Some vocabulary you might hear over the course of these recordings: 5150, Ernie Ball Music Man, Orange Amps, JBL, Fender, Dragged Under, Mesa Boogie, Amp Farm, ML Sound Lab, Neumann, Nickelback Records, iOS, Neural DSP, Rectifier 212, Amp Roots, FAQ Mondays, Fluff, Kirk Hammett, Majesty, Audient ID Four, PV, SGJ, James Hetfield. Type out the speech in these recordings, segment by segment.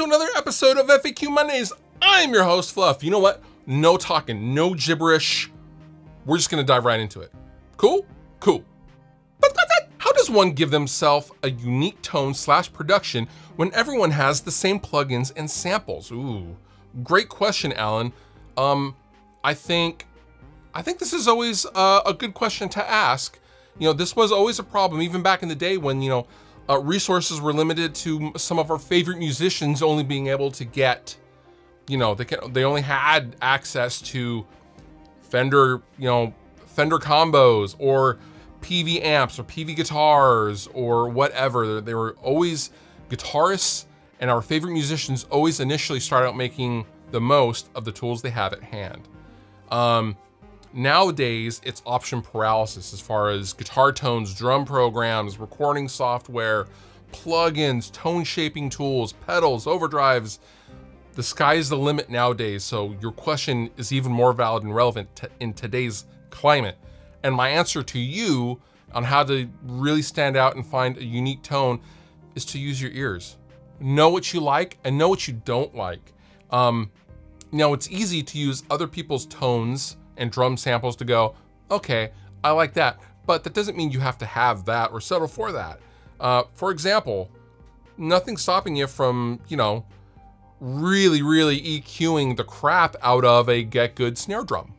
to another episode of FAQ Mondays. I'm your host, Fluff. You know what? No talking, no gibberish. We're just gonna dive right into it. Cool? Cool. But how does one give themselves a unique tone / production when everyone has the same plugins and samples? Ooh, great question, Alan. I think this is always a good question to ask. You know, this was always a problem, even back in the day when, you know, resources were limited to some of our favorite musicians only being able to get, you know, they only had access to Fender, you know, Fender combos or PV amps or PV guitars or whatever. They were always guitarists, and our favorite musicians always initially start out making the most of the tools they have at hand. Nowadays, it's option paralysis as far as guitar tones, drum programs, recording software, plugins, tone shaping tools, pedals, overdrives. The sky is the limit nowadays, so your question is even more valid and relevant in today's climate. And my answer to you on how to really stand out and find a unique tone is to use your ears. Know what you like and know what you don't like. Now, it's easy to use other people's tones and drum samples to go, okay, I like that, but that doesn't mean you have to have that or settle for that. For example, nothing's stopping you from, you know, really, really EQing the crap out of a Get Good snare drum,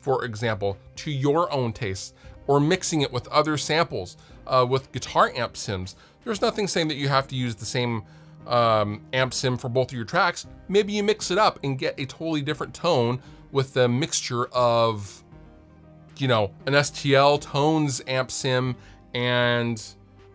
for example, to your own tastes, or mixing it with other samples, with guitar amp sims. There's nothing saying that you have to use the same amp sim for both of your tracks. Maybe you mix it up and get a totally different tone with the mixture of, you know, an STL Tones amp sim and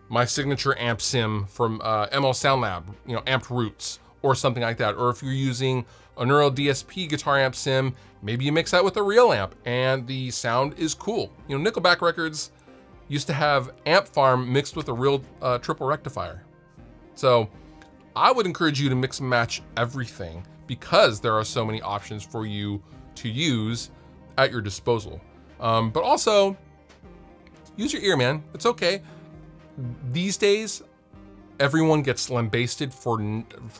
my signature amp sim from ML Sound Lab, you know, Amp Roots or something like that. Or if you're using a Neural DSP guitar amp sim, maybe you mix that with a real amp and the sound is cool. You know, Nickelback Records used to have Amp Farm mixed with a real triple rectifier. So I would encourage you to mix and match everything because there are so many options for you to use at your disposal. But also use your ear, man. It's okay. These days, everyone gets lambasted for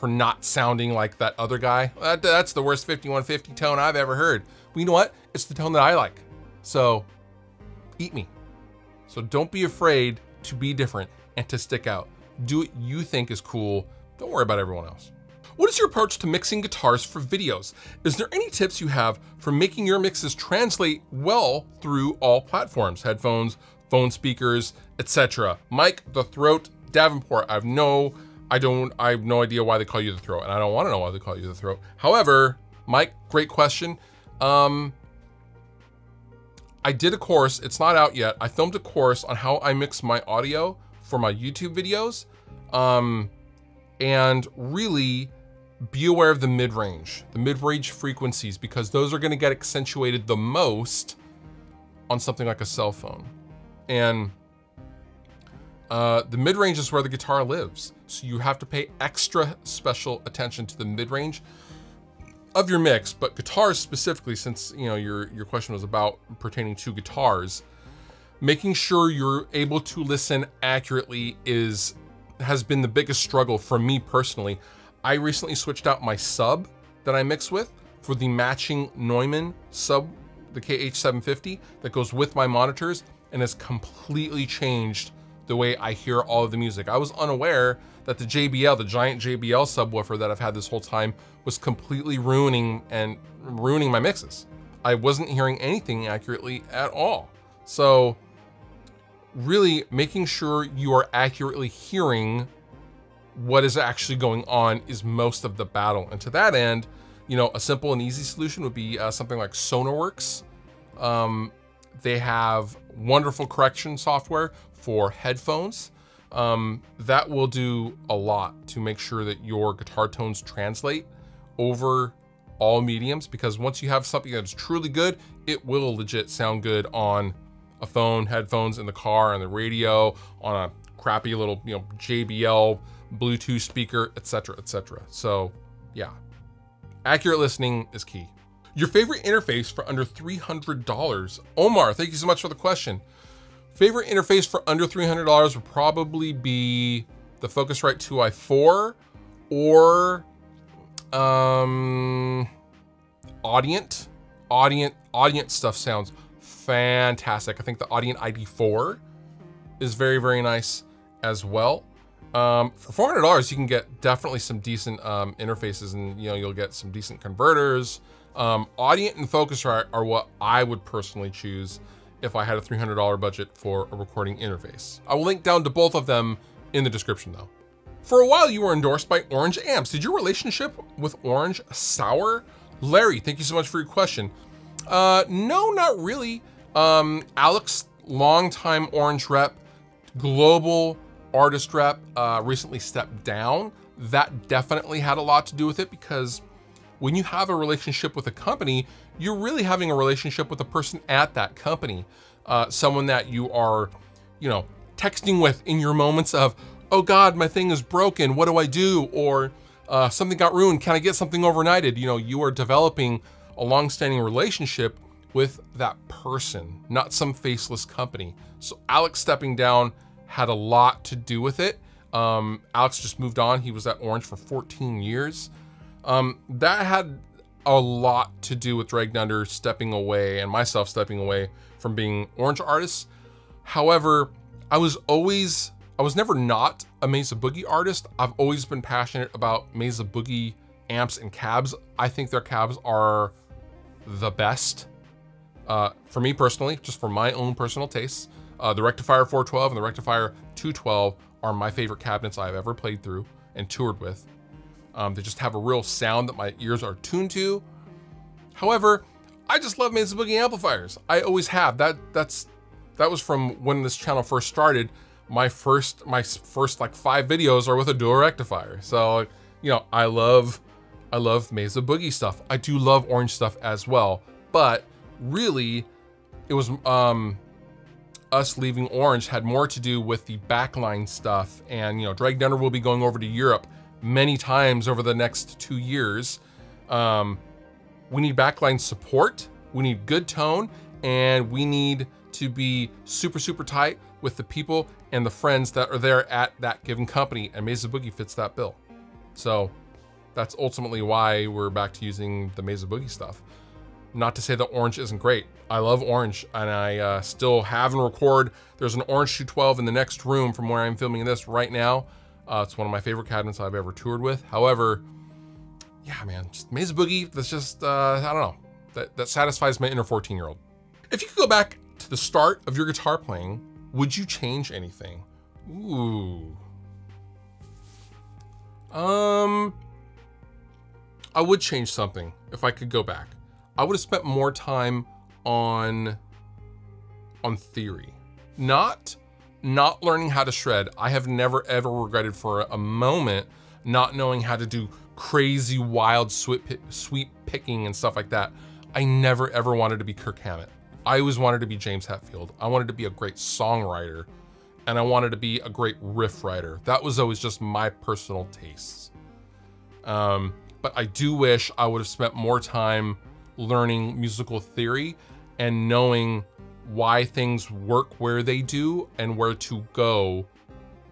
not sounding like that other guy. That's the worst 5150 tone I've ever heard. But you know what? It's the tone that I like. So eat me. So don't be afraid to be different and to stick out. Do what you think is cool. Don't worry about everyone else. What is your approach to mixing guitars for videos? Is there any tips you have for making your mixes translate well through all platforms? Headphones, phone speakers, etc. Mike the Throat Davenport. I have no idea why they call you the Throat, and I don't want to know why they call you the Throat. However, Mike, great question. I did a course, it's not out yet. I filmed a course on how I mix my audio for my YouTube videos. And really be aware of the mid-range frequencies, because those are gonna get accentuated the most on something like a cell phone. And the mid-range is where the guitar lives. So you have to pay extra special attention to the mid-range of your mix, but guitars specifically, since, you know, your question was about pertaining to guitars, making sure you're able to listen accurately has been the biggest struggle for me personally. I recently switched out my sub that I mix with for the matching Neumann sub, the KH750, that goes with my monitors, and has completely changed the way I hear all of the music. I was unaware that the JBL, the giant JBL subwoofer that I've had this whole time, was completely ruining my mixes. I wasn't hearing anything accurately at all. So really making sure you are accurately hearing what is actually going on is most of the battle. And to that end, you know, a simple and easy solution would be something like SonarWorks. They have wonderful correction software for headphones. That will do a lot to make sure that your guitar tones translate over all mediums, because once you have something that's truly good, it will legit sound good on a phone, headphones, in the car, on the radio, on a crappy little, you know, JBL Bluetooth speaker, etc., etc. So yeah, accurate listening is key. Your favorite interface for under $300. Omar, thank you so much for the question. Favorite interface for under $300 would probably be the Focusrite 2i4 or Audient. Audient stuff sounds fantastic. I think the Audient ID Four is very, very nice as well. For $400, you can get definitely some decent interfaces, and you know, you'll get some decent converters. Audient and Focusrite are what I would personally choose if I had a $300 budget for a recording interface. I will link down to both of them in the description though. For a while, you were endorsed by Orange Amps. Did your relationship with Orange sour? Larry, thank you so much for your question. No, not really. Alex, longtime Orange rep, global artist rep, recently stepped down. That definitely had a lot to do with it, because when you have a relationship with a company, you're really having a relationship with a person at that company. Someone that you are, you know, texting with in your moments of, oh God, my thing is broken, what do I do? Or something got ruined, can I get something overnighted? You know, you are developing a long-standing relationship with that person, not some faceless company. So Alex stepping down had a lot to do with it. Alex just moved on. He was at Orange for 14 years. That had a lot to do with Dragged Under stepping away and myself stepping away from being Orange artists. However, I was never not a Mesa Boogie artist. I've always been passionate about Mesa Boogie amps and cabs. I think their cabs are the best. For me personally, just for my own personal tastes, the Rectifier 412 and the Rectifier 212 are my favorite cabinets I've ever played through and toured with. They just have a real sound that my ears are tuned to. However, I just love Mesa Boogie amplifiers. I always have. That was from when this channel first started. My first like 5 videos are with a dual rectifier. So, you know, I love Mesa Boogie stuff. I do love Orange stuff as well, but really it was, us leaving Orange had more to do with the backline stuff. And, you know, Dragged Under will be going over to Europe many times over the next 2 years. We need backline support. We need good tone, and we need to be super, super tight with the people and the friends that are there at that given company, and Mesa Boogie fits that bill. So that's ultimately why we're back to using the Mesa Boogie stuff. Not to say that Orange isn't great. I love Orange, and I still have and record. There's an Orange 212 in the next room from where I'm filming this right now. It's one of my favorite cabinets I've ever toured with. However, yeah, man, just Mesa Boogie, that's just, I don't know, that satisfies my inner 14-year-old. If you could go back to the start of your guitar playing, would you change anything? Ooh. I would change something if I could go back. I would have spent more time on theory, not learning how to shred. I have never ever regretted for a moment not knowing how to do crazy wild sweep picking and stuff like that. I never ever wanted to be Kirk Hammett. I always wanted to be James Hetfield. I wanted to be a great songwriter, and I wanted to be a great riff writer. That was always just my personal tastes. But I do wish I would have spent more time learning musical theory and knowing why things work where they do and where to go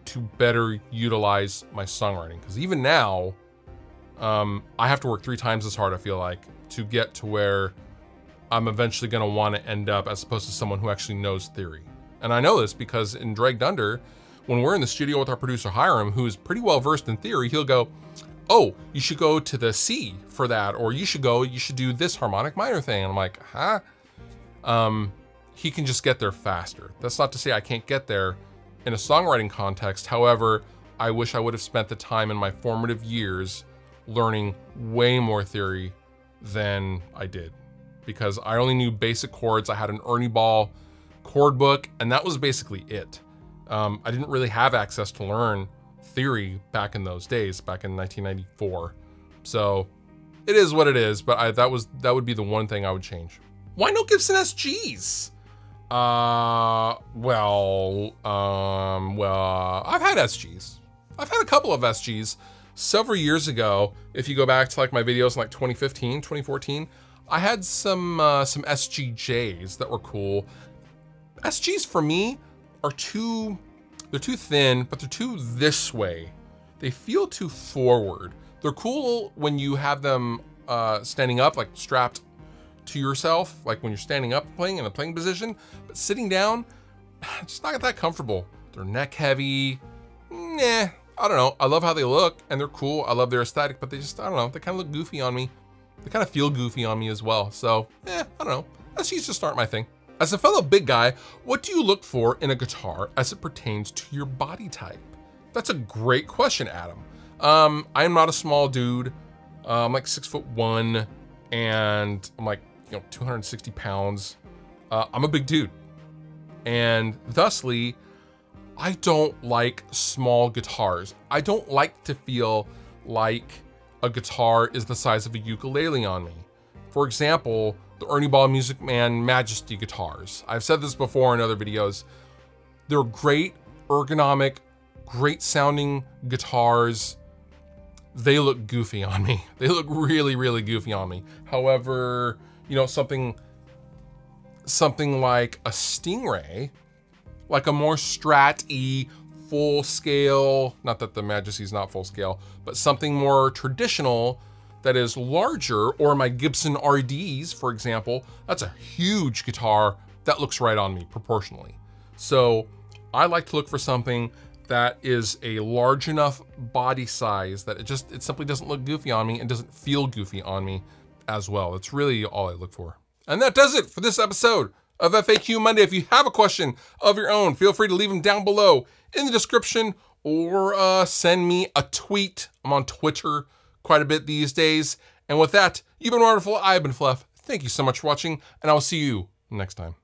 to better utilize my songwriting. Because even now, I have to work 3 times as hard, I feel like, to get to where I'm eventually gonna wanna end up, as opposed to someone who actually knows theory. And I know this because in Dragged Under, when we're in the studio with our producer Hiram, who is pretty well versed in theory, he'll go, oh, you should go to the C for that, or you should do this harmonic minor thing. And I'm like, huh? He can just get there faster. That's not to say I can't get there in a songwriting context. However, I wish I would have spent the time in my formative years learning way more theory than I did, because I only knew basic chords. I had an Ernie Ball chord book, and that was basically it. I didn't really have access to learn theory back in those days, back in 1994. So it is what it is, but that would be the one thing I would change. Why no Gibson SGs? Well, I've had SGs. I've had a couple of SGs several years ago. If you go back to like my videos in like 2015, 2014, I had some SGJs that were cool. SGs for me are they're too thin, but they're too this way. They feel too forward. They're cool when you have them standing up, like strapped to yourself, like when you're standing up playing in a playing position, but sitting down, just not that comfortable. They're neck heavy. Nah, I don't know. I love how they look and they're cool. I love their aesthetic, but they just, I don't know, they kind of look goofy on me. They kind of feel goofy on me as well. So, I don't know. That's just to start my thing. As a fellow big guy, what do you look for in a guitar as it pertains to your body type? That's a great question, Adam. I am not a small dude. I'm like 6'1" and I'm like, 260 pounds. I'm a big dude. And thusly, I don't like small guitars. I don't like to feel like a guitar is the size of a ukulele on me. For example, the Ernie Ball Music Man Majesty guitars. I've said this before in other videos. They're great, ergonomic, great sounding guitars. They look goofy on me. They look really, really goofy on me. However, something like a Stingray, like a more Strat-y, full scale, not that the Majesty's not full scale, but something more traditional that is larger, or my Gibson RDs, for example, that's a huge guitar that looks right on me proportionally. So I like to look for something that is a large enough body size that it simply doesn't look goofy on me and doesn't feel goofy on me as well. That's really all I look for. And that does it for this episode of FAQ Monday. If you have a question of your own, feel free to leave them down below in the description, or send me a tweet. I'm on Twitter quite a bit these days. And with that, you've been wonderful. I've been Fluff. Thank you so much for watching, and I'll see you next time.